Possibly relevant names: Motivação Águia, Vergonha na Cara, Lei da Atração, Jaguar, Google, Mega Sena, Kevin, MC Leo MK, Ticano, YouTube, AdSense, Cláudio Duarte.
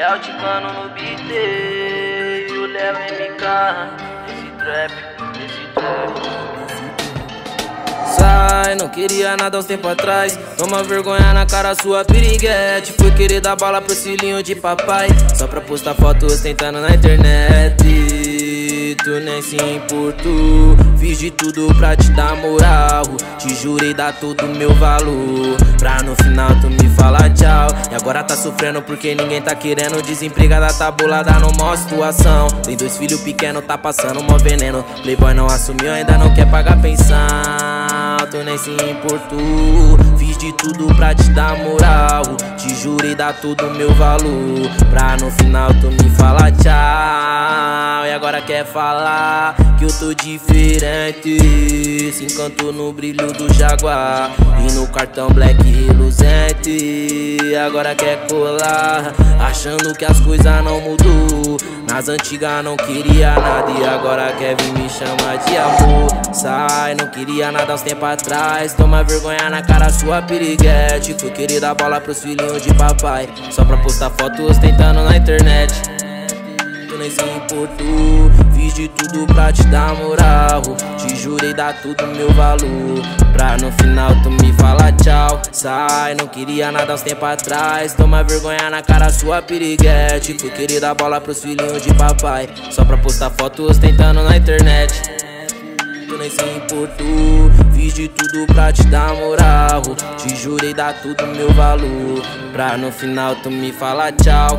É o Ticano no beat e o Leo MK nesse trap. Sai, não queria nada uns tempos atrás. Toma vergonha na cara, sua piriguete. Foi querer dar bala pro cilinho de papai, só pra postar fotos tentando na internet. Tu nem se importou, fiz de tudo pra te dar moral. Te jurei dar todo o meu valor, pra no final tu me falar tchau. E agora tá sofrendo porque ninguém tá querendo. Desempregada, tá bolada, não mostra tua ação. Tem dois filhos pequenos, tá passando mó veneno. Playboy não assumiu, ainda não quer pagar pensão. Tu nem se importou, fiz de tudo pra te dar moral. Te jurei dar todo o meu valor, pra no final tu me falar tchau. E agora quer falar que eu tô diferente. Se encantou no brilho do Jaguar e no cartão black reluzente. Agora quer colar, achando que as coisas não mudou. Nas antigas não queria nada e agora Kevin me chama de amor. Sai, não queria nada uns tempos atrás. Toma vergonha na cara, sua piriguete. Fui querer dar bola pros filhinhos de papai, só pra postar fotos tentando na internet. Tu nem se importou, fiz de tudo pra te dar moral. Te jurei dar tudo meu valor, pra no final tu me falar tchau. Sai, não queria nada uns tempos atrás. Toma vergonha na cara, sua piriguete. Fui querer dar bola pros filhinhos de papai, só pra postar fotos tentando na internet. Tu nem se importou, fiz de tudo pra te dar moral. Te jurei dar tudo meu valor, pra no final tu me falar tchau.